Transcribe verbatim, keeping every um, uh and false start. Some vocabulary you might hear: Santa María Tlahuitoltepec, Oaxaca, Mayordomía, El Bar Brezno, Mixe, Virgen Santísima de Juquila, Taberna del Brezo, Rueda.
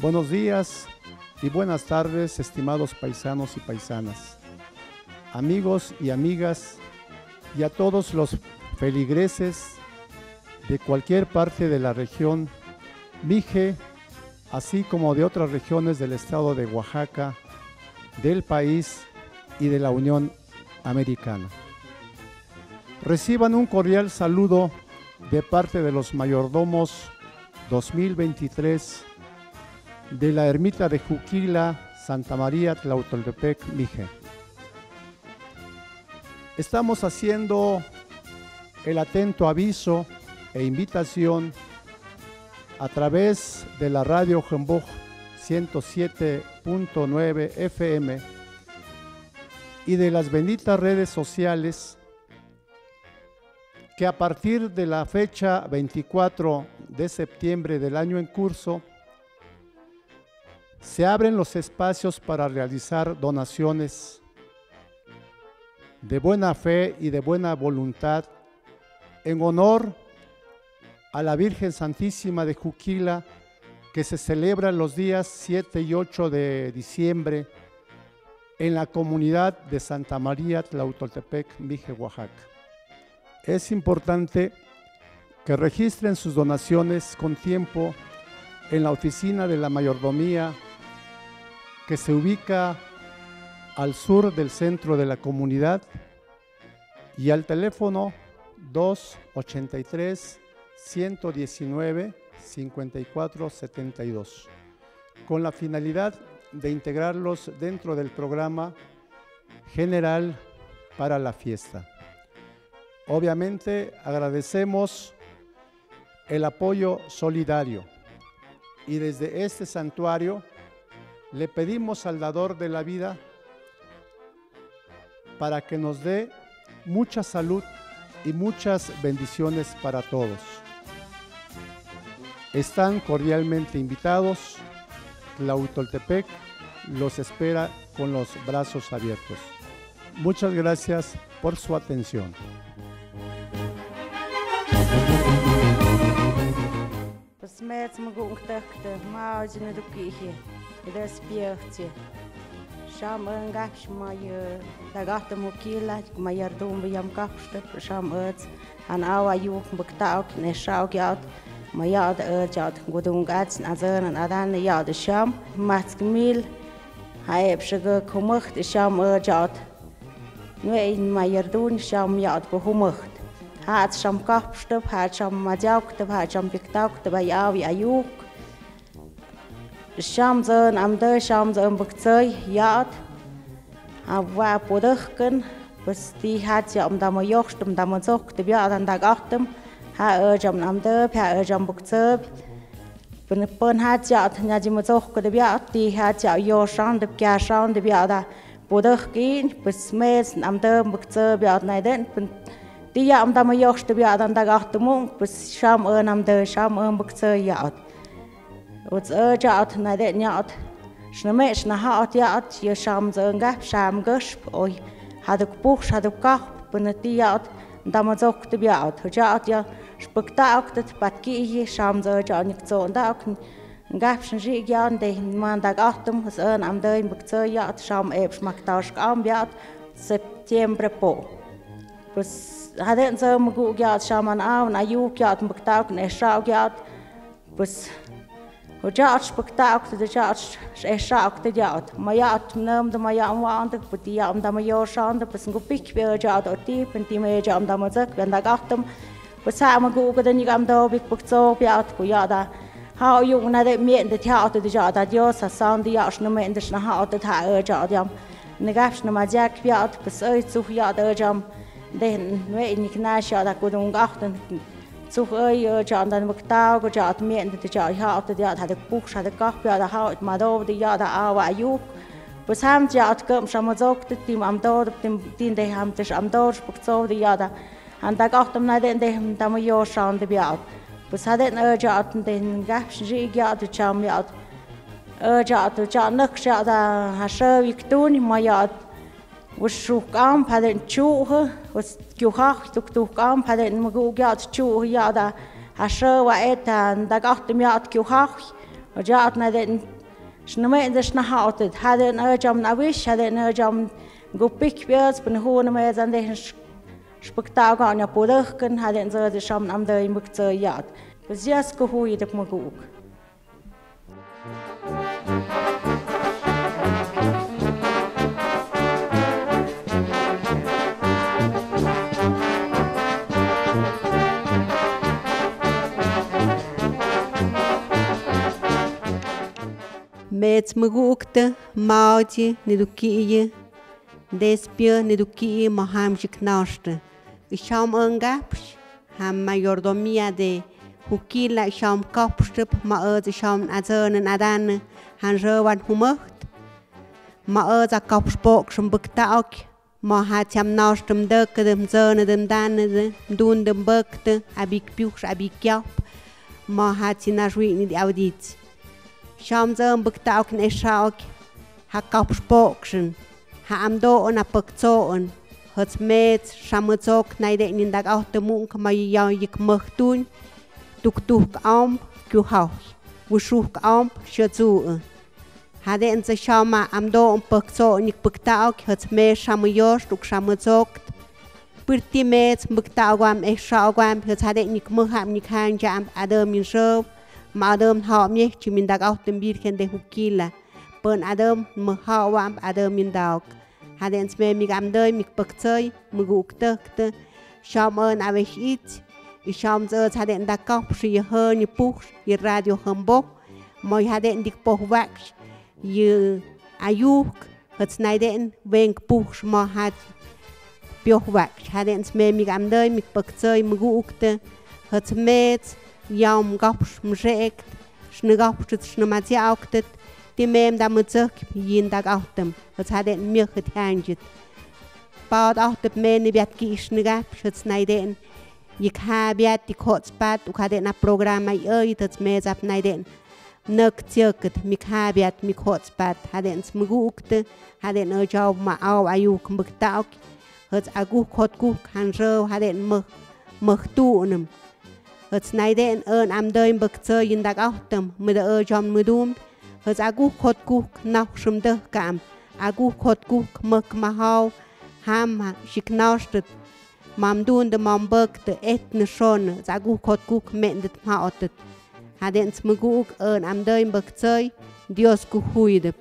Buenos días y buenas tardes, estimados paisanos y paisanas, amigos y amigas, y a todos los feligreses de cualquier parte de la región Mixe, así como de otras regiones del estado de Oaxaca, del país y de la Unión Americana. Reciban un cordial saludo de parte de los mayordomos dos mil veintitrés de la ermita de Juquila, Santa María Tlahuitoltepec, Mixe. Estamos haciendo el atento aviso e invitación a través de la radio Jumbo ciento siete punto nueve F M y de las benditas redes sociales, que a partir de la fecha veinticuatro de septiembre del año en curso se abren los espacios para realizar donaciones de buena fe y de buena voluntad en honor a la Virgen Santísima de Juquila, que se celebra los días siete y ocho de diciembre en la comunidad de Santa María Tlahuitoltepec, Mixe, Oaxaca. Es importante que registren sus donaciones con tiempo en la oficina de la mayordomía, que se ubica al sur del centro de la comunidad, y al teléfono dos ochenta y tres, ciento diecinueve, cincuenta y cuatro setenta y dos, con la finalidad de integrarlos dentro del programa general para la fiesta. Obviamente agradecemos el apoyo solidario, y desde este santuario le pedimos al dador de la vida para que nos dé mucha salud y muchas bendiciones para todos. Están cordialmente invitados. Tlahuitoltepec los espera con los brazos abiertos. Muchas gracias por su atención. Смерть могу ухтахта, маузи на дукихе, респехте. Шам энгакш мое, дагахта мукила, моя рдумба ямкахшта, шам эц, анава юх бактаук, не шаук яд, моя эд яд, гудунгац, назерн, адан яд шам, мацк мил, хаепшага кумахт, шам эд яд. Нуэйн моя рдун, шам яд бухумахт. Há sem kapcstöbb, há sem magyaktöbb, há sem piktaktöbb, há javjajuk. Sem zön amdő, sem zön bükcöj, ját. Há vá podökkön, pöszti hát sem dama jogstöbb, dama zoktöbb, játan dagahtöbb. Há ögyem amdőbb, há ögyem bükcöbb. Pön hát ját, nyagyim zokköbb, játi hát ját jósantöbb, kjásantöbb, játa podökkén, pöszmész amdőbb, bükcöbb, ját nejden. Dia am dama yoshte bi adam dagahtumung pus sham enam de sham en bukse yaat. Uts erjaat na det nyaat. Shname shnahaat yaat ye sham zengap sham gusp oi haduk buch haduk kah punatiat dama zokte bi yaat. Jaat ya spuktaak det patki ye sham zerjanik zondak gap shnji gyan de man dagahtum us enam de bukse yaat sham eb shmaktash am yaat septiembre po. Pus Haden zöm mugu gyat shaman aun ayu gyat mbaktauk ne shau gyat bus hojat spaktauk de jat shauk de jat mayat nam de mayam waant de putiam da mayo shan de bus ngupik be jat oti penti me jam da mazak benda gachtem bus ha mugu de nigam do bik bukzo byat kuyada ha yu na de mien de jat de jat da yo sa san de jat no men de shna ha de ha jat jam negash no majak byat bus oi zu jat jam Den nuenik nasha da kudung achten zuhöy jan dan baktau gojat mien de jay ha de jat had buk shad kah pya da ha madov de ya da awa yu pusam jat kem shamazok tim am dor tim tin de ham tish am dor bukzov de ya da andag achtem na den de tam yo shan de biat pusaden jat den gash ji jat cham jat jat jat nak sha da hasha viktun mayat Ushukam paden chuh, us kyuhak tuktukam paden mugugat chuh yada, ashawa etan, dagatum yat kyuhak, وجاءتنا ذي شنماء ذي شنحاطد هذا نرجع من أبيش هذا نرجع من جوبيك بيرز بنهو نماء ذن ذي شبكتاعك عن يبورخكن هذا نزرد الشام أمدرين بكتريات بزياس كهوي دك مجوك. Mets mugukta, mauti, nidukiye, despia, nidukiye, moham shiknaushta. Isham ungapsh, ham mayordomía de Juquila, isham kopshtup, maod, isham azernan adan, hanjerwan humocht, maod a kopshbok, shumbuktaok, mohatiam naushtum dukadem zernadem danad, dundem bukta, abikpyush, abikyap, mohatinashwitni audit. Shamzan buktauk ne shauk, ha kapspoksen, ha amdo na pakzoon, hat met, shamzok naide in dag autemunk mayan yik machtun, tuktuk amp, kuhau, wushuk amp, shazu. Haden se shama amdo un pakzo nik buktauk, hat me shamayosh, tuk shamzok, pirti met, buktauam, eshaugam, hat haden nik muham nik hanjam, adam in shub. Madam hao mi chimindag autem Virgen de Juquila, pon adam mhaoam adam indauk. Hadens me migamdoy mikpaktoy, mguktakta, shaman avechit, y shamzot haden dakop shi hern puch, y radio humbo, moy haden dikpohwaksh, y ayuk, hat snaiden, venk puch mohat piohwaksh. Hadens me migamdoy mikpaktoy, mgukta, hat met. Yam gapsh mrekt, snegapshtet snemaziauktet, dimem damutzuk yindag autem, hats haden mirket hanjit. Baud autet meni biatki snegapshtet naiden, yik habiat di kotspat, ukaden a programa yoit hats mezap naiden. Nuk tirket mik habiat mik kotspat, haden smugukte, haden urjaub ma au ayuk muktauk, hats aguk hotkuk hanjo haden muk muktuunem. Hats naiden en amdoin bakter yindag autem, mida urjam mudum, hats aguk hotkuk nachshum dukam, aguk hotkuk mak mahau, ham shiknashtet, mamdun de mambakte etne shon, hats aguk hotkuk mendet maotet. Haden smuguk en amdoin bakter, Dios kuhuidep.